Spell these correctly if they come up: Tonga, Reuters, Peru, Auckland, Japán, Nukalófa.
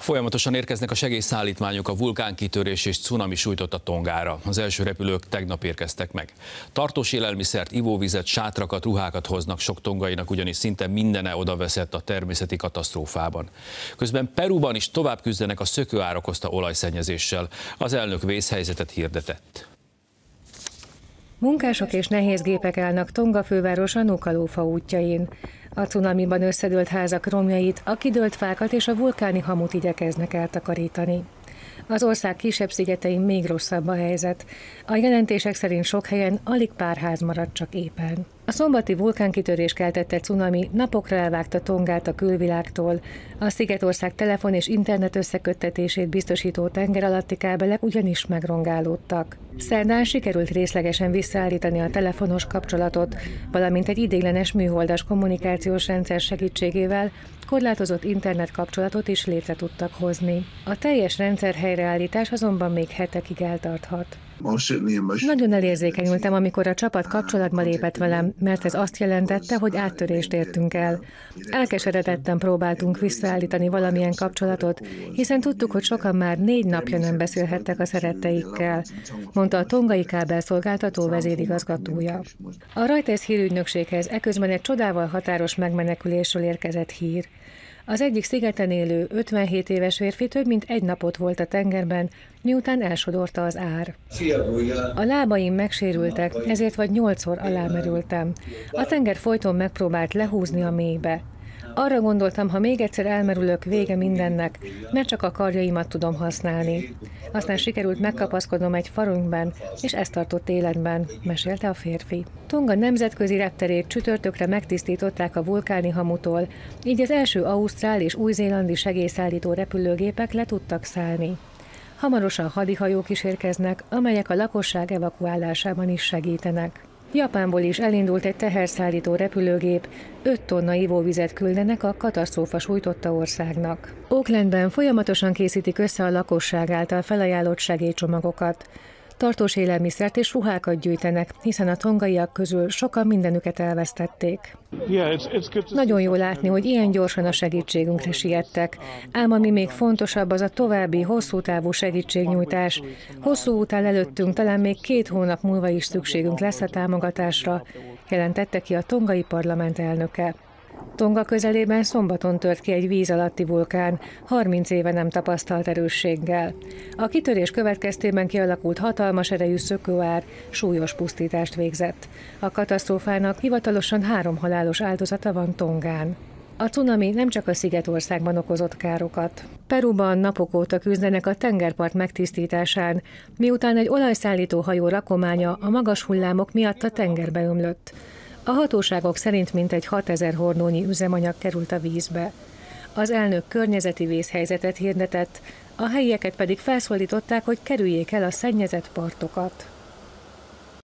Folyamatosan érkeznek a segélyszállítmányok a vulkánkitörés és cunami sújtotta Tongára. Az első repülők tegnap érkeztek meg. Tartós élelmiszert, ivóvizet, sátrakat, ruhákat hoznak sok tongainak, ugyanis szinte mindene odaveszett a természeti katasztrófában. Közben Peruban is tovább küzdenek a szökőár okozta olajszennyezéssel. Az elnök vészhelyzetet hirdetett. Munkások és nehézgépek állnak Tonga fővárosa Nukalófa útjain. A cunamiban összedőlt házak romjait, a kidőlt fákat és a vulkáni hamut igyekeznek eltakarítani. Az ország kisebb szigetein még rosszabb a helyzet. A jelentések szerint sok helyen alig pár ház maradt csak épen. A szombati vulkánkitörés keltette cunami napokra elvágta Tongát a külvilágtól. A szigetország telefon és internet összeköttetését biztosító tengeralatti kábelek ugyanis megrongálódtak. Szerdán sikerült részlegesen visszaállítani a telefonos kapcsolatot, valamint egy ideiglenes műholdas kommunikációs rendszer segítségével korlátozott internetkapcsolatot is létre tudtak hozni. A teljes rendszer helyreállítás azonban még hetekig eltarthat. Nagyon elérzékenyültem, amikor a csapat kapcsolatba lépett velem, mert ez azt jelentette, hogy áttörést értünk el. Elkeseredetten próbáltunk visszaállítani valamilyen kapcsolatot, hiszen tudtuk, hogy sokan már 4 napja nem beszélhettek a szeretteikkel, mondta a tongai kábelszolgáltató vezérigazgatója. A Reuters hírügynökséghez eközben egy csodával határos megmenekülésről érkezett hír. Az egyik szigeten élő 57 éves férfi több mint 1 napot volt a tengerben, miután elsodorta az ár. A lábaim megsérültek, ezért vagy 8-szor alámerültem. A tenger folyton megpróbált lehúzni a mélybe. Arra gondoltam, ha még egyszer elmerülök, vége mindennek, mert csak a karjaimat tudom használni. Aztán sikerült megkapaszkodnom egy farönkben, és ez tartott életben, mesélte a férfi. Tonga nemzetközi repterét csütörtökre megtisztították a vulkáni hamutól, így az első ausztrál és új-zélandi segélyszállító repülőgépek le tudtak szállni. Hamarosan hadihajók is érkeznek, amelyek a lakosság evakuálásában is segítenek. Japánból is elindult egy teherszállító repülőgép, 5 tonna ivóvizet küldenek a katasztrófa sújtotta országnak. Aucklandben folyamatosan készítik össze a lakosság által felajánlott segélycsomagokat. Tartós élelmiszert és ruhákat gyűjtenek, hiszen a tongaiak közül sokan mindenüket elvesztették. Nagyon jó látni, hogy ilyen gyorsan a segítségünkre siettek. Ám ami még fontosabb, az a további, hosszú távú segítségnyújtás. Hosszú út áll előttünk, talán még 2 hónap múlva is szükségünk lesz a támogatásra, jelentette ki a tongai parlament elnöke. Tonga közelében szombaton tört ki egy víz alatti vulkán, 30 éve nem tapasztalt erősséggel. A kitörés következtében kialakult hatalmas erejű szökőár súlyos pusztítást végzett. A katasztrófának hivatalosan 3 halálos áldozata van Tongán. A cunami nem csak a szigetországban okozott károkat. Peruban napok óta küzdenek a tengerpart megtisztításán, miután egy olajszállító hajó rakománya a magas hullámok miatt a tengerbe ömlött. A hatóságok szerint mintegy 6000 hordónyi üzemanyag került a vízbe. Az elnök környezeti vészhelyzetet hirdetett, a helyieket pedig felszólították, hogy kerüljék el a szennyezett partokat.